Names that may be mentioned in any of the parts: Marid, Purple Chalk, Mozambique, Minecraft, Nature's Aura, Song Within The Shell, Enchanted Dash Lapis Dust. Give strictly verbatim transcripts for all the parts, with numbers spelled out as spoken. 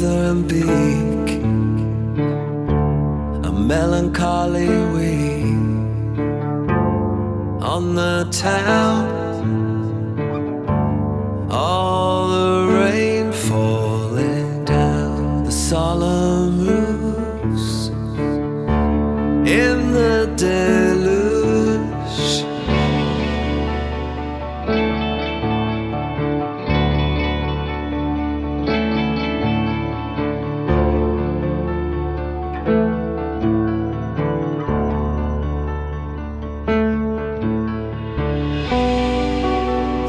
Mozambique, a melancholy week on the town, all the rain falling down the solemn roofs in the deluge.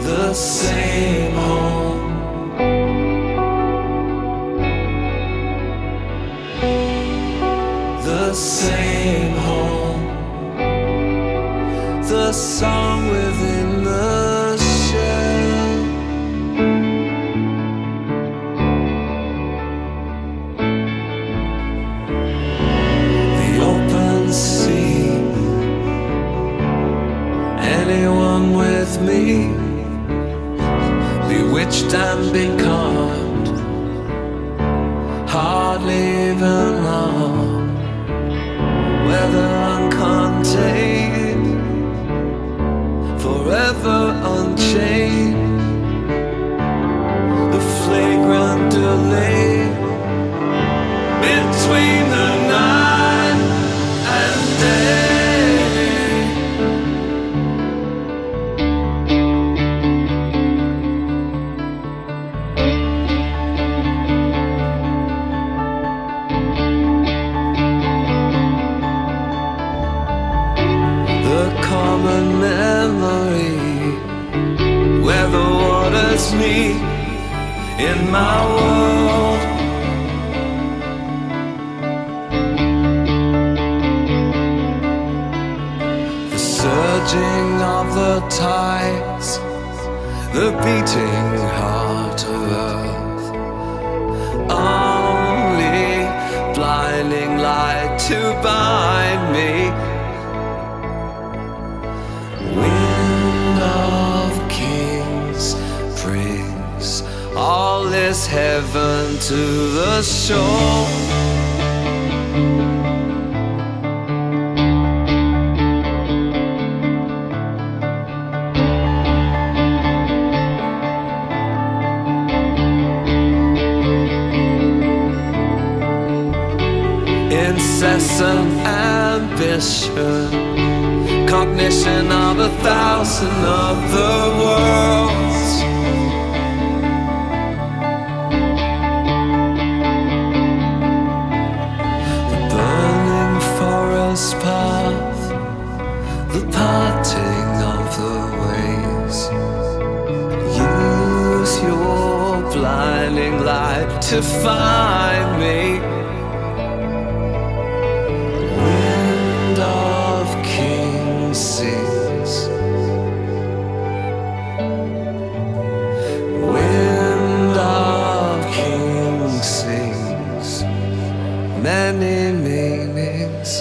The same home, the same home, the song within the shell, the open sea. Anyone with me? Bewitched and becalmed, hardly even long, whether uncontained, forever unchained, the flagrant delay between the night and day. Me in my world, the surging of the tides, the beating heart of earth, only blinding light to bind me. Wind of kings brings all this heaven to the shore. Incessant ambition, cognition of a thousand other worlds, path, the parting of the ways. Use your blinding light to find me. Wind of kings sings, wind of kings sings, many meanings.